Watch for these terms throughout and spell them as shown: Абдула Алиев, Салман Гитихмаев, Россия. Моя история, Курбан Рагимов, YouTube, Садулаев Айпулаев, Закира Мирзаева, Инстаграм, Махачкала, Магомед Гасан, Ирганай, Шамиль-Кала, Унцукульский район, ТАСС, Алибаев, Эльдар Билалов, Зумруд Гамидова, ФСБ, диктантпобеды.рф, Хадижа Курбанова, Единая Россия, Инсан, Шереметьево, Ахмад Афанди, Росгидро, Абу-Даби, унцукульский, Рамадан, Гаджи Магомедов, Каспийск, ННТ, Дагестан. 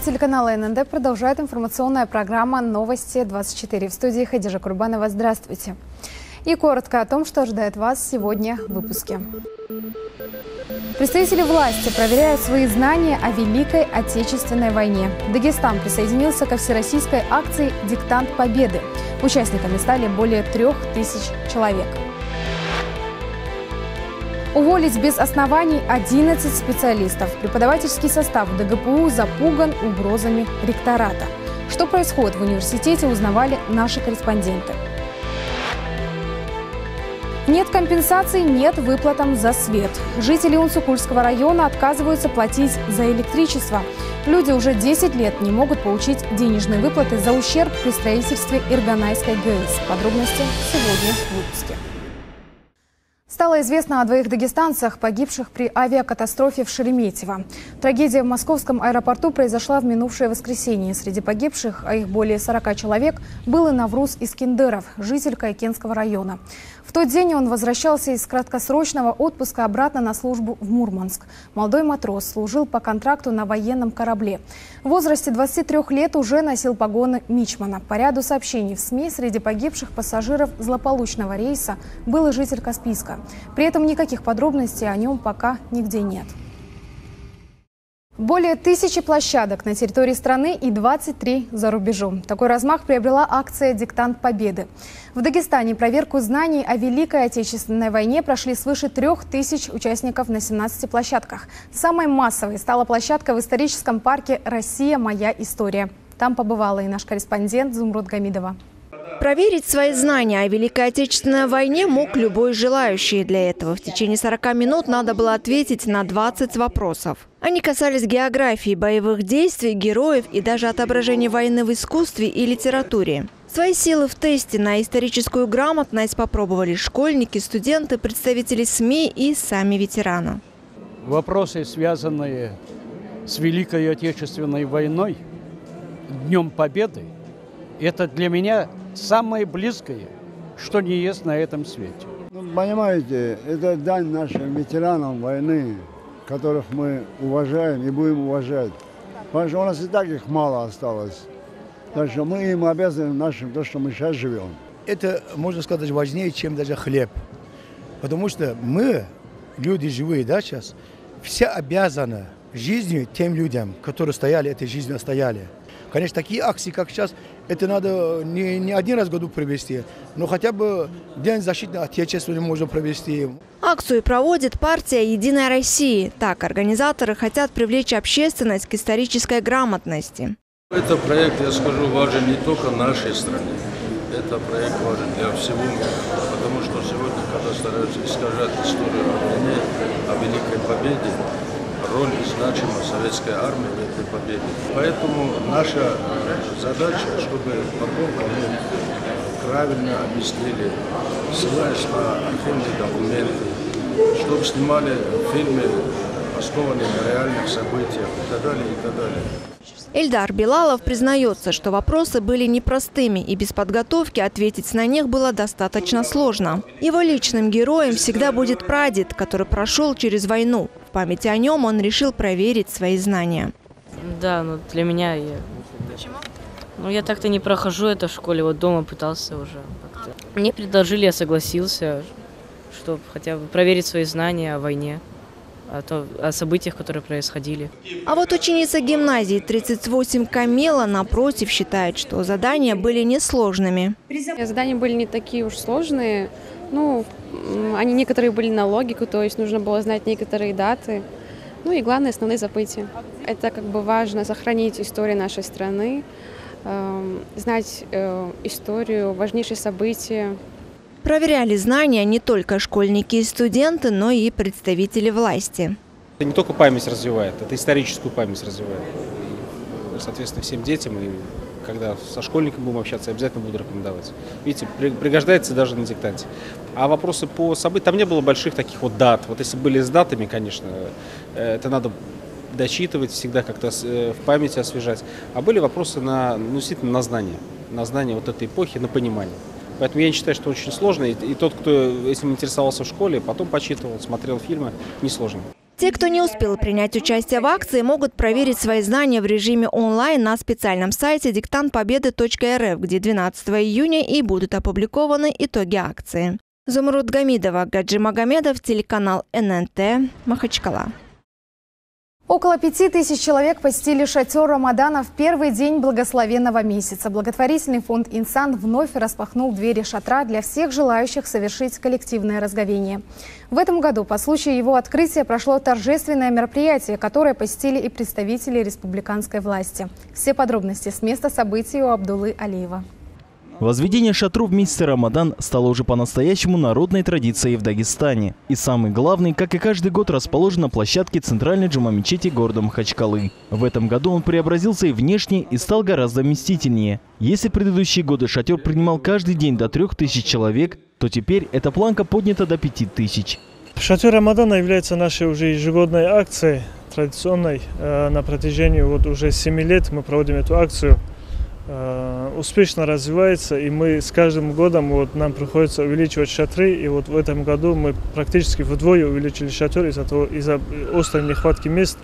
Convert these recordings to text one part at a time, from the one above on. эфир телеканала ННТ продолжает информационная программа «Новости 24». В студии Хадижа Курбанова. Здравствуйте. И коротко о том, что ожидает вас сегодня в выпуске. Представители власти проверяют свои знания о Великой Отечественной войне. Дагестан присоединился ко всероссийской акции «Диктант Победы». Участниками стали более 3000 человек. Уволить без оснований 11 специалистов. Преподавательский состав ДГПУ запуган угрозами ректората. Что происходит в университете, узнавали наши корреспонденты. Нет компенсаций, нет выплатам за свет. Жители Унцукульского района отказываются платить за электричество. Люди уже 10 лет не могут получить денежные выплаты за ущерб при строительстве Ирганайской ГЭС. Подробности сегодня в выпуске. Стало известно о 2 дагестанцах, погибших при авиакатастрофе в Шереметьево. Трагедия в московском аэропорту произошла в минувшее воскресенье. Среди погибших, а их более 40 человек, был и Навруз Искендеров, житель Кайкенского района. В тот день он возвращался из краткосрочного отпуска обратно на службу в Мурманск. Молодой матрос служил по контракту на военном корабле. В возрасте 23 лет уже носил погоны мичмана. По ряду сообщений в СМИ среди погибших пассажиров злополучного рейса был и житель Каспийска. При этом никаких подробностей о нем пока нигде нет. Более 1000 площадок на территории страны и 23 за рубежом. Такой размах приобрела акция «Диктант Победы». В Дагестане проверку знаний о Великой Отечественной войне прошли свыше 3000 участников на 17 площадках. Самой массовой стала площадка в историческом парке «Россия. Моя история». Там побывала и наш корреспондент Зумруд Гамидова. Проверить свои знания о Великой Отечественной войне мог любой желающий. Для этого в течение 40 минут надо было ответить на 20 вопросов. Они касались географии, боевых действий, героев и даже отображения войны в искусстве и литературе. Свои силы в тесте на историческую грамотность попробовали школьники, студенты, представители СМИ и сами ветераны. Вопросы, связанные с Великой Отечественной войной, Днем Победы, это для меня самое близкое, что не есть на этом свете. Понимаете, это дань нашим ветеранам войны, которых мы уважаем и будем уважать. Потому что у нас и так их мало осталось. Так что мы им обязаны нашим, то, что мы сейчас живем. Это, можно сказать, важнее, чем даже хлеб. Потому что мы, люди живые, да, сейчас, все обязаны жизнью тем людям, которые стояли, этой жизнью стояли. Конечно, такие акции, как сейчас, это надо не один раз в году провести, но хотя бы День защиты Отечества можно провести. Акцию проводит партия «Единая Россия». Так, организаторы хотят привлечь общественность к исторической грамотности. Это проект, я скажу, важен не только нашей стране. Это проект важен для всего мира. Потому что сегодня, когда стараются искажать историю о войне, о Великой Победе, роль и значимость советской армии в этой победе. Поэтому наша задача, чтобы потом мы правильно объяснили, ссылаясь на архивные документы, чтобы снимали фильмы, основанные на реальных событиях и так далее, и так далее. Эльдар Билалов признается, что вопросы были непростыми, и без подготовки ответить на них было достаточно сложно. Его личным героем всегда будет прадед, который прошел через войну. В памяти о нем он решил проверить свои знания. Да, ну для меня... Почему? Ну я так-то не прохожу это в школе, вот дома пытался уже. Мне предложили, я согласился, чтобы хотя бы проверить свои знания о войне. О событиях, которые происходили. А вот ученица гимназии 38 Камела, напротив, считает, что задания были несложными. Задания были не такие уж сложные. Ну, они некоторые были на логику, то есть нужно было знать некоторые даты. Ну и главное, основные события. Это как бы важно, сохранить историю нашей страны, знать историю, важнейшие события. Проверяли знания не только школьники и студенты, но и представители власти. Это не только память развивает, это историческую память развивает. И, соответственно, всем детям, и когда со школьниками будем общаться, обязательно буду рекомендовать. Видите, пригождается даже на диктанте. А вопросы по событиям, там не было больших таких вот дат. Вот если были с датами, конечно, это надо дочитывать, всегда как-то в памяти освежать. А были вопросы на, ну, действительно, на знания вот этой эпохи, на понимание. Поэтому я не считаю, что очень сложно. И тот, кто этим интересовался в школе, потом почитывал, смотрел фильмы, несложно. Те, кто не успел принять участие в акции, могут проверить свои знания в режиме онлайн на специальном сайте диктантпобеды.рф, где 12 июня и будут опубликованы итоги акции. Зумруд Гамидова, Гаджи Магомедов, телеканал ННТ, Махачкала. Около 5000 человек посетили шатер Рамадана в первый день благословенного месяца. Благотворительный фонд «Инсан» вновь распахнул двери шатра для всех желающих совершить коллективное разговение. В этом году по случаю его открытия прошло торжественное мероприятие, которое посетили и представители республиканской власти. Все подробности с места событий у Абдулы Алиева. Возведение шатру в месяц Рамадан стало уже по-настоящему народной традицией в Дагестане. И самый главный, как и каждый год, расположен на площадке центральной джума-мечети города Махачкалы. В этом году он преобразился и внешне, и стал гораздо вместительнее. Если предыдущие годы шатер принимал каждый день до 3000 человек, то теперь эта планка поднята до 5000. Шатер Рамадана является нашей уже ежегодной акцией, традиционной. На протяжении уже 7 лет мы проводим эту акцию. Успешно развивается, и мы с каждым годом нам приходится увеличивать шатры, и в этом году мы практически вдвое увеличили шатер из-за острой нехватки мест,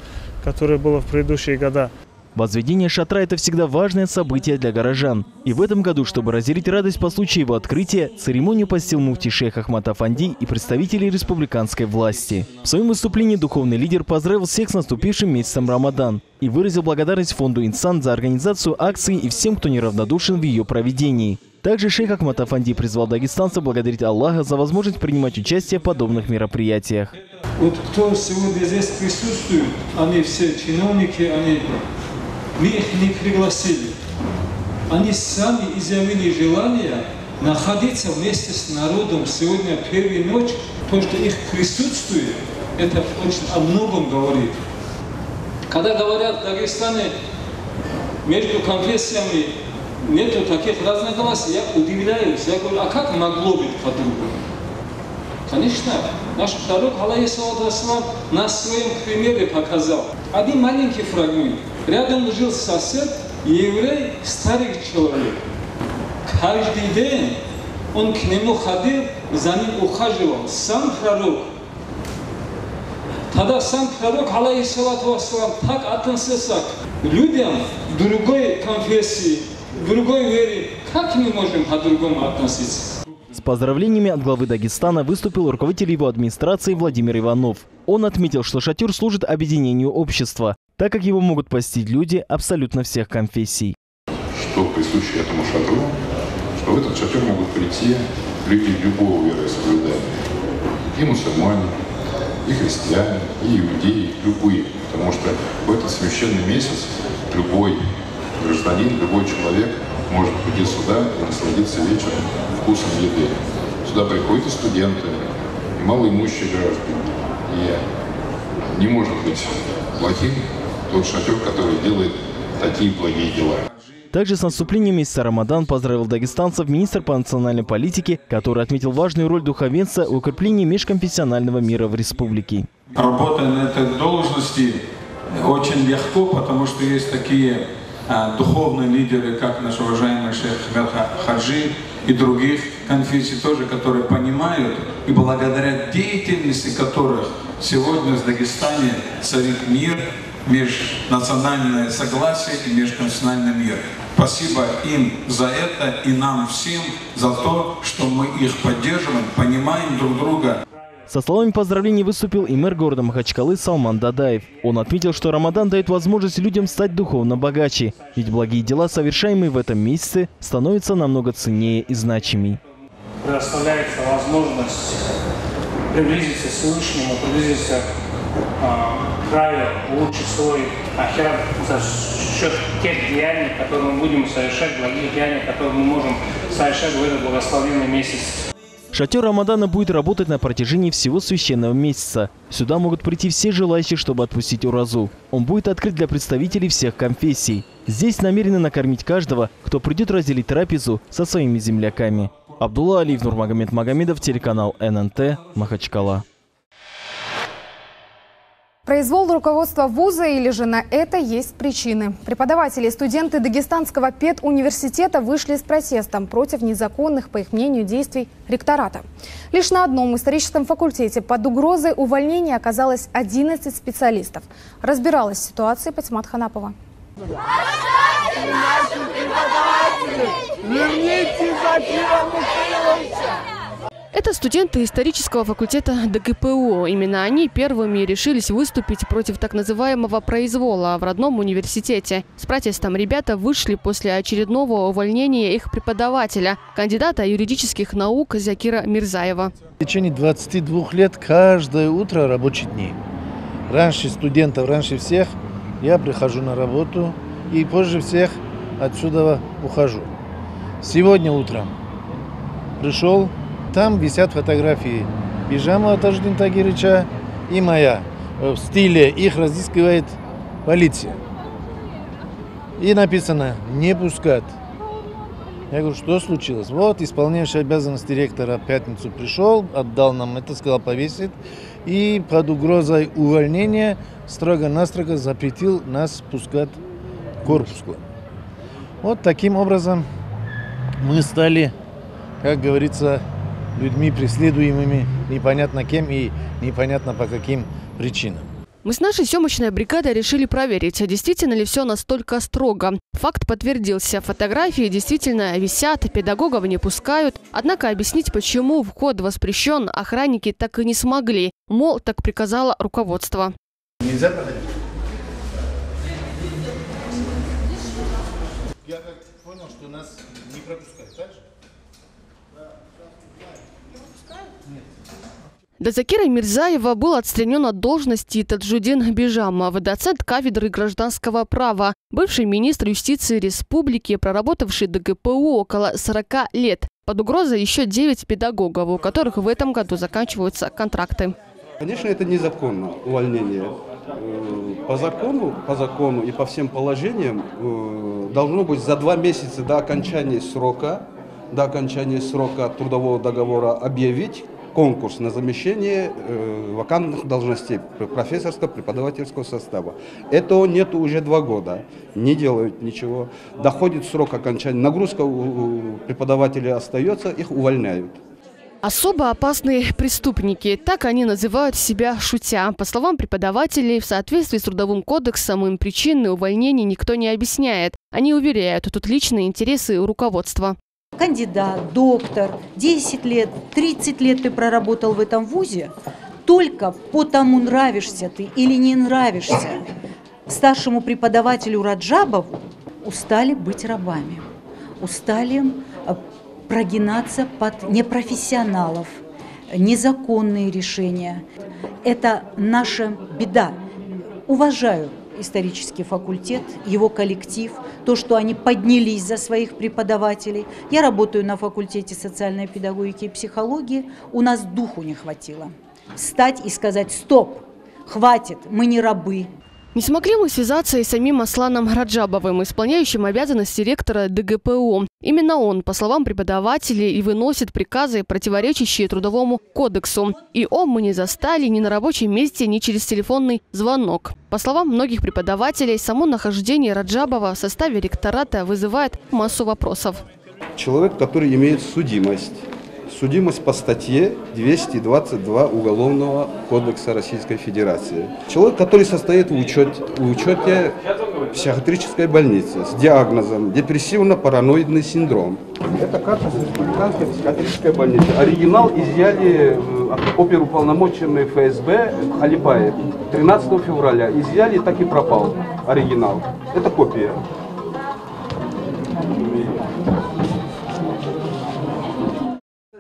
которое было в предыдущие года. Возведение шатра – это всегда важное событие для горожан. И в этом году, чтобы разделить радость по случаю его открытия, церемонию посетил муфти шейх Ахмад Афанди и представители республиканской власти. В своем выступлении духовный лидер поздравил всех с наступившим месяцем Рамадан и выразил благодарность фонду «Инсан» за организацию акции и всем, кто неравнодушен в ее проведении. Также шейх Ахмад Афанди призвал дагестанцев благодарить Аллаха за возможность принимать участие в подобных мероприятиях. Кто сегодня здесь присутствует, они все чиновники, мы их не пригласили. Они сами изъявили желание находиться вместе с народом сегодня первую ночь. То, что их присутствует, это очень о многом говорит. Когда говорят в Дагестане, между конфессиями нету таких разногласий, я удивляюсь. Я говорю, а как могло быть по-другому? Конечно, наш пророк, алейхиссалату вассалам, на своем примере показал. Один маленький фрагмент. Рядом жил сосед, еврей, старый человек. Каждый день он к нему ходил, за ним ухаживал. Сам пророк. Тогда сам пророк, алейхиссалату вассалам, так относился к людям другой конфессии, другой вере. Как мы можем по-другому относиться? С поздравлениями от главы Дагестана выступил руководитель его администрации Владимир Иванов. Он отметил, что шатер служит объединению общества, так как его могут посетить люди абсолютно всех конфессий. Что присуще этому шатру, что в этот шатер могут прийти люди любого вероисповедания. И мусульмане, и христиане, и иудеи, любые. Потому что в этот священный месяц любой гражданин, любой человек может прийти сюда и насладиться вечером вкусом еды. Сюда приходят и студенты, и малоимущие граждане. И не может быть плохим тот шатер, который делает такие благие дела. Также с наступлением месяца Рамадан поздравил дагестанцев министр по национальной политике, который отметил важную роль духовенства в укреплении межконфессионального мира в республике. Работа на этой должности очень легко, потому что есть такие духовные лидеры, как наш уважаемый шейх Хаджи и других конфессий тоже, которые понимают и благодаря деятельности которых сегодня в Дагестане царит мир, межнациональное согласие и межконфессиональный мир. Спасибо им за это и нам всем за то, что мы их поддерживаем, понимаем друг друга. Со словами поздравлений выступил и мэр города Махачкалы Салман Дадаев. Он отметил, что Рамадан дает возможность людям стать духовно богаче, ведь благие дела, совершаемые в этом месяце, становятся намного ценнее и значимей. Предоставляется возможность приблизиться к Всевышнему, приблизиться к краю, улучшить свой ахират за счет тех деяний, которые мы будем совершать, благих деяний, которые мы можем совершать в этот благословенный месяц. Шатер Рамадана будет работать на протяжении всего священного месяца. Сюда могут прийти все желающие, чтобы отпустить уразу. Он будет открыт для представителей всех конфессий. Здесь намерены накормить каждого, кто придет разделить трапезу со своими земляками. Абдула Алиев, Магомед Магомедов, телеканал ННТ, Махачкала. Произвол руководства вуза или же на это есть причины. Преподаватели и студенты Дагестанского педуниверситета вышли с протестом против незаконных, по их мнению, действий ректората. Лишь на одном историческом факультете под угрозой увольнения оказалось 11 специалистов. Разбиралась в ситуации Патимат Ханапова. Это студенты исторического факультета ДГПУ. Именно они первыми решились выступить против так называемого произвола в родном университете. С протестом ребята вышли после очередного увольнения их преподавателя, кандидата юридических наук Закира Мирзаева. В течение 22 лет каждое утро рабочие дни. Раньше студентов, раньше всех я прихожу на работу и позже всех отсюда ухожу. Сегодня утром пришел. Там висят фотографии Бижамова Таджудина Тагирыча и моя. В стиле их разыскивает полиция. И написано «не пускать». Я говорю, что случилось? Вот исполняющий обязанности ректора в пятницу пришел, отдал нам это, сказал повесить. И под угрозой увольнения строго-настрого запретил нас пускать к корпусу. Вот таким образом мы стали, как говорится, людьми, преследуемыми непонятно кем и непонятно по каким причинам. Мы с нашей съемочной бригадой решили проверить, действительно ли все настолько строго. Факт подтвердился. Фотографии действительно висят, педагогов не пускают. Однако объяснить, почему вход воспрещен, охранники так и не смогли. Мол, так приказало руководство. Нельзя проходить. Я как понял, что нас не пропускают, так же? До Закира Мирзаева был отстранен от должности Таджудин Бижамов, доцент кафедры гражданского права, бывший министр юстиции республики, проработавший ДГПУ около 40 лет. Под угрозой еще 9 педагогов, у которых в этом году заканчиваются контракты. Конечно, это незаконно увольнение. По закону и по всем положениям должно быть за 2 месяца до окончания срока трудового договора объявить конкурс на замещение вакантных должностей профессорско-преподавательского состава. Этого нет уже 2 года. Не делают ничего. Доходит срок окончания. Нагрузка у преподавателей остается, их увольняют. Особо опасные преступники. Так они называют себя шутя. По словам преподавателей, в соответствии с Трудовым кодексом им причины увольнений никто не объясняет. Они уверяют, тут личные интересы у руководства. Кандидат, доктор, 10 лет, 30 лет ты проработал в этом вузе, только потому, нравишься ты или не нравишься. Старшему преподавателю Раджабову устали быть рабами, устали прогинаться под непрофессионалов, незаконные решения. Это наша беда. Уважаю исторический факультет, его коллектив, то, что они поднялись за своих преподавателей. Я работаю на факультете социальной педагогики и психологии. У нас духу не хватило. Встать и сказать «стоп, хватит, мы не рабы». Не смогли мы связаться и с самим Асланом Раджабовым, исполняющим обязанности ректора ДГПУ. Именно он, по словам преподавателей, и выносит приказы, противоречащие Трудовому кодексу. Его мы не застали ни на рабочем месте, ни через телефонный звонок. По словам многих преподавателей, само нахождение Раджабова в составе ректората вызывает массу вопросов. Человек, который имеет судимость. Судимость по статье 222 Уголовного кодекса Российской Федерации. Человек, который состоит в учете психиатрической больницы с диагнозом депрессивно-параноидный синдром. Это карта республиканской психиатрической больницы. Оригинал изъяли оперуполномоченный ФСБ Алибаев 13 февраля. Изъяли, так и пропал оригинал. Это копия.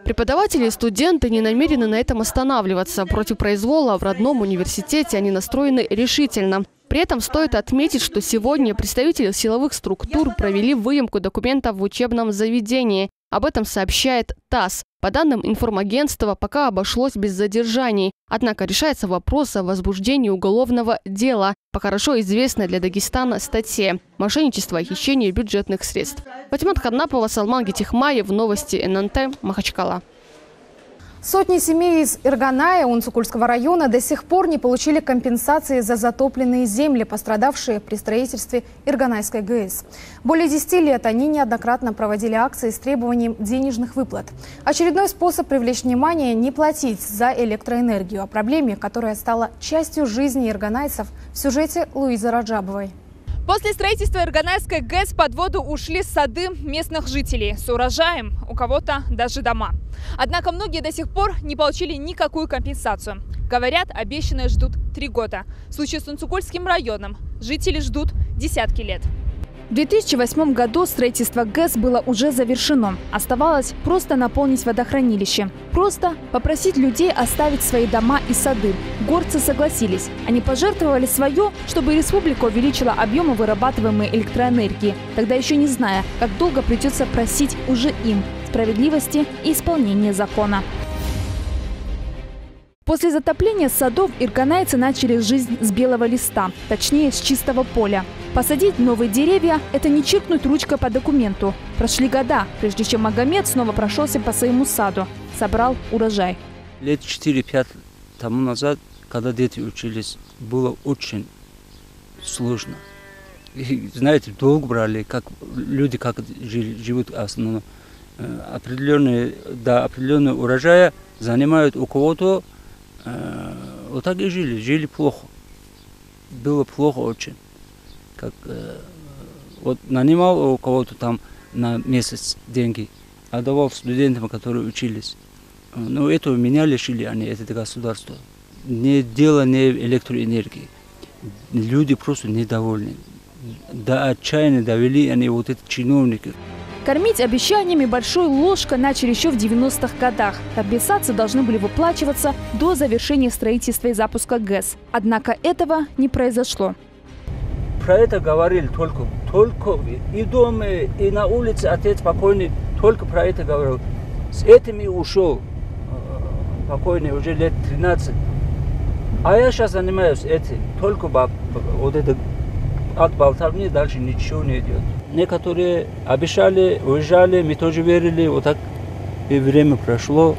Преподаватели и студенты не намерены на этом останавливаться. Против произвола в родном университете они настроены решительно. При этом стоит отметить, что сегодня представители силовых структур провели выемку документов в учебном заведении. Об этом сообщает ТАСС. По данным информагентства, пока обошлось без задержаний. Однако решается вопрос о возбуждении уголовного дела по хорошо известной для Дагестана статье «Мошенничество и хищение бюджетных средств». Патимат Ханапова, Салман Гитихмаев, новости ННТ, Махачкала. Сотни семей из Ирганая, Унцукульского района, до сих пор не получили компенсации за затопленные земли, пострадавшие при строительстве Ирганайской ГЭС. Более 10 лет они неоднократно проводили акции с требованием денежных выплат. Очередной способ привлечь внимание – не платить за электроэнергию. О проблеме, которая стала частью жизни ирганайцев, в сюжете Луизы Раджабовой. После строительства Ирганайской ГЭС под воду ушли сады местных жителей с урожаем, у кого-то даже дома. Однако многие до сих пор не получили никакую компенсацию. Говорят, обещанные ждут 3 года. В случае с Унцукульским районом жители ждут десятки лет. В 2008 году строительство ГЭС было уже завершено. Оставалось просто наполнить водохранилище. Просто попросить людей оставить свои дома и сады. Горцы согласились. Они пожертвовали свое, чтобы республика увеличила объемы вырабатываемой электроэнергии, тогда еще не зная, как долго придется просить уже им справедливости и исполнения закона. После затопления садов ирганайцы начали жизнь с белого листа, точнее с чистого поля. Посадить новые деревья – это не чиркнуть ручкой по документу. Прошли года, прежде чем Магомед снова прошелся по своему саду, собрал урожай. Лет 4-5 тому назад, когда дети учились, было очень сложно. И, знаете, долг брали, как люди как живут в основном. Определенные, до определенного урожая занимают у кого-то. Вот так и жили. Жили плохо. Было плохо очень. Как, вот нанимал у кого-то там на месяц деньги, отдавал студентам, которые учились. Но этого меня лишили они, это государство. Не дело не в электроэнергии. Люди просто недовольны. До отчаяния довели они вот эти чиновники. Кормить обещаниями большой ложкой начали еще в 90-х годах. Компенсации должны были выплачиваться до завершения строительства и запуска ГЭС. Однако этого не произошло. Про это говорили только и дома, и на улице отец покойный только про это говорил. С этим и ушел покойный уже лет 13. А я сейчас занимаюсь этим. Только вот это от болтовни дальше ничего не идет. Некоторые обещали, уезжали, мы тоже верили, вот так и время прошло.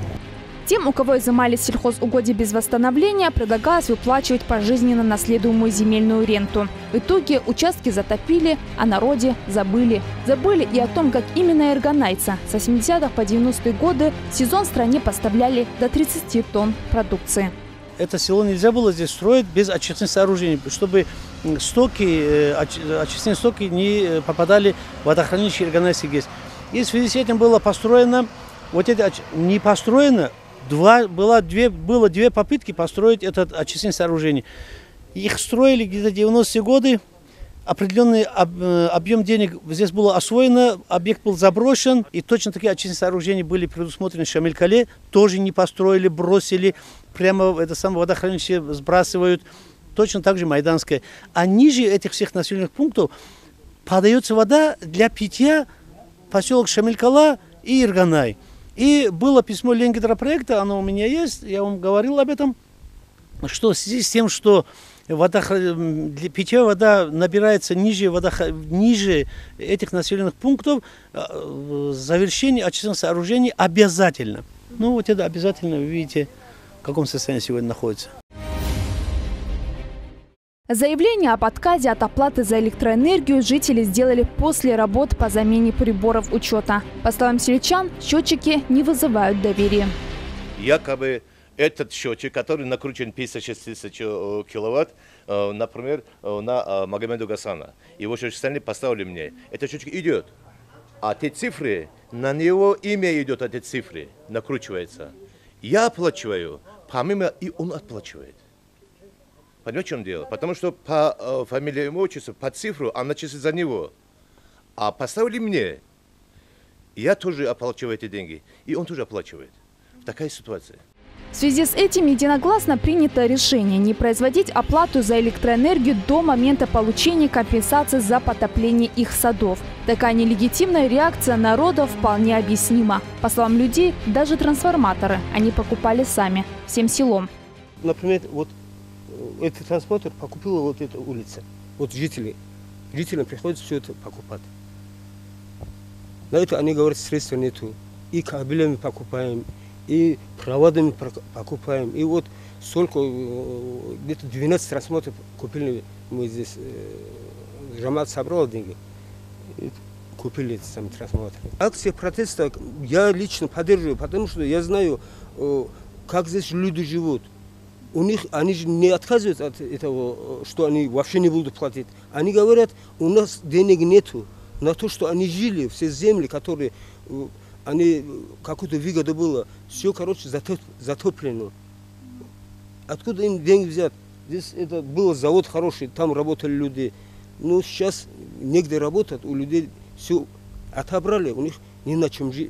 Тем, у кого изымали сельхозугодия без восстановления, предлагалось выплачивать пожизненно наследуемую земельную ренту. В итоге участки затопили, о народе забыли. Забыли и о том, как именно ирганайца с 80-х по 90-е годы в сезон стране поставляли до 30 тонн продукции. Это село нельзя было здесь строить без очистных сооружений, чтобы стоки, очистные стоки не попадали в водохранилище Ирганайской ГЭС. И в связи с этим было построено, вот это не построено, было две попытки построить это очистное сооружение. Их строили где-то в 90-е годы, определенный объем денег здесь было освоено, объект был заброшен, и точно такие очистные сооружения были предусмотрены в Шамиль-Кале, тоже не построили, бросили. Прямо это самое водохранилище сбрасывают. Точно так же Майданское. А ниже этих всех населенных пунктов подается вода для питья поселок Шамиль-Кала и Ирганай. И было письмо Ленгидра проекта, оно у меня есть, я вам говорил об этом, что в связи с тем, что питьевая вода набирается ниже этих населенных пунктов, завершение очистных сооружений обязательно. Ну вот это обязательно, вы видите, в каком состоянии сегодня находится. Заявление об отказе от оплаты за электроэнергию жители сделали после работ по замене приборов учета. По словам сельчан, счетчики не вызывают доверия. Якобы этот счетчик, который накручен 56 тысяч киловатт, например, на Магомеда Гасана, его счетчик поставили мне. Этот счетчик идет, а те цифры, на него имя идет, эти цифры накручивается. Я оплачиваю, помимо и он отплачивает. Понимаете, в чем дело? Потому что по фамилии, ему отчеству, по цифру, она числит за него. А поставили мне, я тоже оплачиваю эти деньги, и он тоже оплачивает. Такая ситуация. В связи с этим единогласно принято решение не производить оплату за электроэнергию до момента получения компенсации за потопление их садов. Такая нелегитимная реакция народа вполне объяснима. По словам людей, даже трансформаторы они покупали сами, всем селом. Например, вот этот трансформатор покупила вот эта улица. Вот жители. Жителям приходится все это покупать. На это они говорят, средства нету. И кабелями покупаем. и проводами покупаем. И вот столько, где-то 12 рассмотров купили мы здесь. Джамал собрал деньги, купили эти сами трансмотры. Акции протеста я лично поддерживаю, потому что я знаю, как здесь люди живут. У них, они же не отказываются от этого, что они вообще не будут платить. Они говорят, у нас денег нету на то, что они жили, все земли, которые, они, какую-то выгоду было, все, короче, затоплено. Откуда им деньги взять? Здесь это был завод хороший, там работали люди. Но сейчас негде работать, у людей все отобрали, у них ни на чем жить.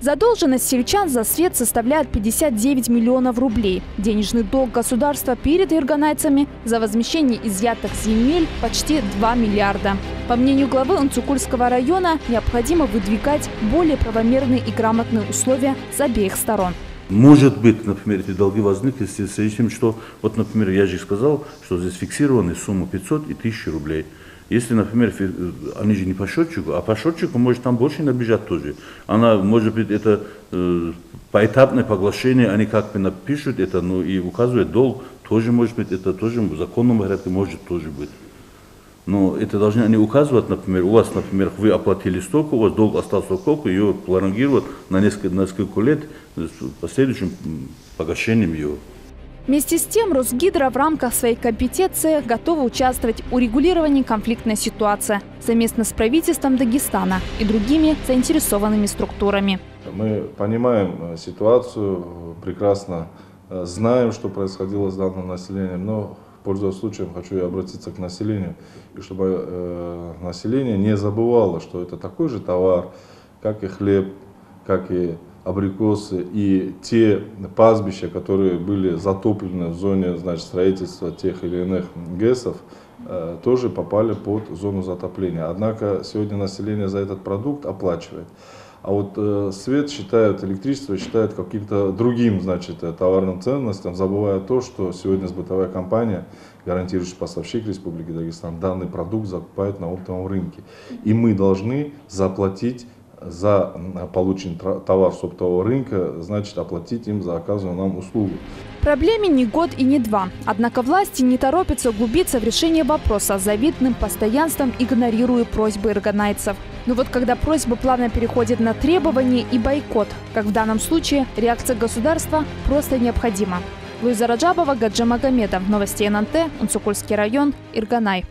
Задолженность сельчан за свет составляет 59 миллионов рублей. Денежный долг государства перед ирганайцами за возмещение изъятых земель почти 2 миллиарда. По мнению главы Унцукульского района, необходимо выдвигать более правомерные и грамотные условия с обеих сторон. Может быть, например, эти долги возникли в связи с тем, что, вот, например, я же сказал, что здесь фиксированы суммы 500 и 1000 рублей. Если, например, они же не по счетчику, а по счетчику может там больше набежать тоже. Она, может быть, это поэтапное поглашение, они как бы напишут это, ну и указывают долг, тоже может быть, это тоже в законном порядке может тоже быть. Но это должны они указывать, например, у вас, например, вы оплатили столько, у вас долг остался столько, ее пролонгируют на несколько лет с последующим погашением ее. Вместе с тем, Росгидро в рамках своей компетенции готова участвовать в урегулировании конфликтной ситуации совместно с правительством Дагестана и другими заинтересованными структурами. Мы понимаем ситуацию, прекрасно знаем, что происходило с данным населением, но, пользуясь случаем, хочу обратиться к населению, и чтобы население не забывало, что это такой же товар, как и хлеб, как и абрикосы, и те пастбища, которые были затоплены в зоне, значит, строительства тех или иных ГЭСов, тоже попали под зону затопления. Однако сегодня население за этот продукт оплачивает. А вот свет считают, электричество считают каким-то другим, значит, товарным ценностям, забывая то, что сегодня сбытовая компания, гарантирующий поставщик Республики Дагестан, данный продукт закупает на оптовом рынке. И мы должны заплатить за полученный товар с оптового рынка, значит, оплатить им за оказанную нам услугу. Проблеме не год и не два. Однако власти не торопятся углубиться в решение вопроса с завидным постоянством, игнорируя просьбы ирганайцев. Но вот когда просьба плавно переходит на требования и бойкот, как в данном случае, реакция государства просто необходима. Луиза Раджабова, Гаджи Магомедов. Новости ННТ. Унцукульский район. Ирганай.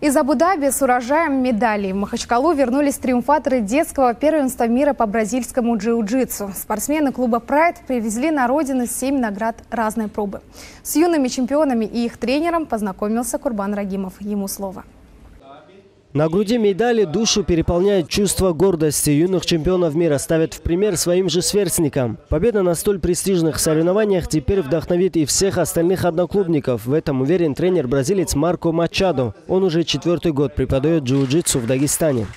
Из Абу-Даби с урожаем медалей в Махачкалу вернулись триумфаторы детского первенства мира по бразильскому джиу-джитсу. Спортсмены клуба «Прайд» привезли на родину 7 наград разной пробы. С юными чемпионами и их тренером познакомился Курбан Рагимов. Ему слово. На груди медали душу переполняет чувство гордости. Юных чемпионов мира ставят в пример своим же сверстникам. Победа на столь престижных соревнованиях теперь вдохновит и всех остальных одноклубников. В этом уверен тренер-бразилец Марко Мачадо. Он уже 4-й год преподает джиу-джитсу в Дагестане.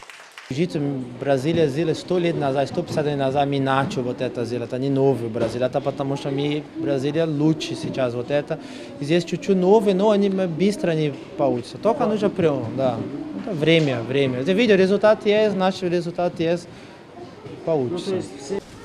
Джиу-джитсу Бразилия сделала 100 лет назад, 150 лет назад мы начали вот это сделать. Это не новый Бразилия, это потому что мы, Бразилия лучше сейчас вот это. Здесь чуть-чуть новый, но они быстро не получится. Только нужно прям, да. Время. Ты видел, результат есть, наш результат есть, получится.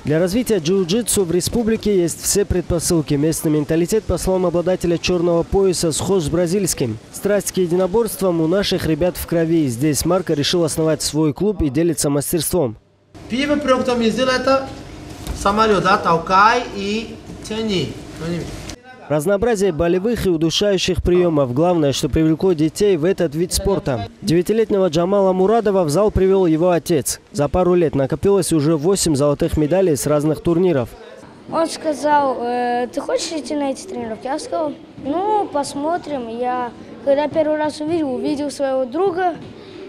Для развития джиу-джитсу в республике есть все предпосылки. Местный менталитет, по словам обладателя черного пояса, схож с бразильским. Страсть к единоборствам у наших ребят в крови. Здесь Марко решил основать свой клуб и делиться мастерством. Первый проект, который мы сделали, это самолет, да, толкай и тяни. Разнообразие болевых и удушающих приемов – главное, что привлекло детей в этот вид спорта. 9-летнего Джамала Мурадова в зал привел его отец. За пару лет накопилось уже 8 золотых медалей с разных турниров. Он сказал, ты хочешь идти на эти тренировки? Я сказал, ну, посмотрим. Я, когда первый раз увидел своего друга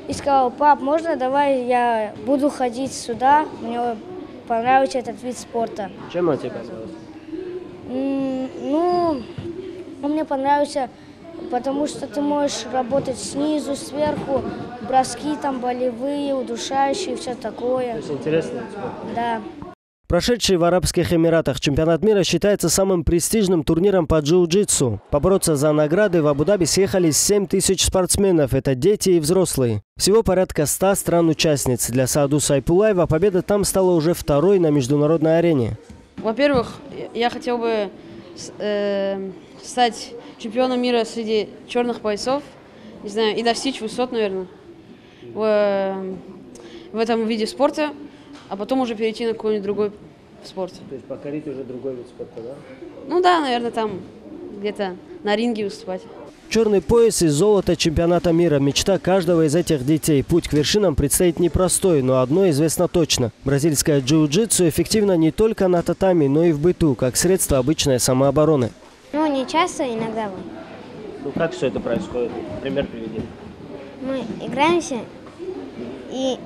и сказал, пап, можно давай я буду ходить сюда? Мне понравился этот вид спорта. Чем он тебе понравился? Ну, он мне понравился, потому что ты можешь работать снизу, сверху, броски там болевые, удушающие, все такое. Очень интересно. Да. Прошедший в Арабских Эмиратах чемпионат мира считается самым престижным турниром по джиу-джитсу. Побороться за награды в Абу-Даби съехались 7 тысяч спортсменов. Это дети и взрослые. Всего порядка 100 стран-участниц. Для Садулаева Айпулаева победа там стала уже второй на международной арене. Во-первых, я хотел бы стать чемпионом мира среди черных поясов, не знаю, и достичь высот, наверное, в этом виде спорта, а потом уже перейти на какой-нибудь другой спорт. То есть покорить уже другой вид спорта, да? Ну да, наверное, там где-то на ринге выступать. Черный пояс и золото чемпионата мира – мечта каждого из этих детей. Путь к вершинам предстоит непростой, но одно известно точно. Бразильское джиу-джитсу эффективно не только на татами, но и в быту, как средство обычной самообороны. Ну, не часто, иногда. Ну, как все это происходит? Пример приведи. Мы играемся, и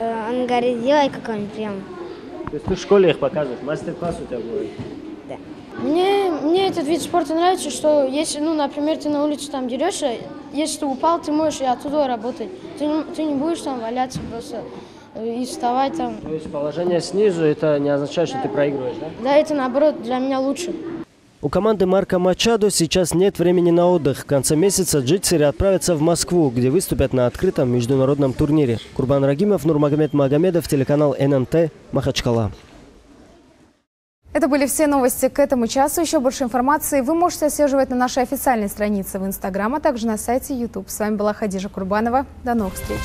он говорит, делай какой-нибудь прием. То есть ты в школе их показываешь? Мастер-класс у тебя будет? Да. Мне этот вид спорта нравится, что если, ну, например, ты на улице там дерешься, если ты упал, ты можешь и оттуда работать. Ты не будешь там валяться просто и вставать там. То есть положение снизу, это не означает, что ты проигрываешь, да? Да, это наоборот для меня лучше. У команды Марко Мачадо сейчас нет времени на отдых. В конце месяца джитсеры отправятся в Москву, где выступят на открытом международном турнире. Курбан Рагимов, Магомед Магомедов, телеканал ННТ, Махачкала. Это были все новости к этому часу. Еще больше информации вы можете отслеживать на нашей официальной странице в Инстаграм, а также на сайте YouTube. С вами была Хадижа Курбанова. До новых встреч.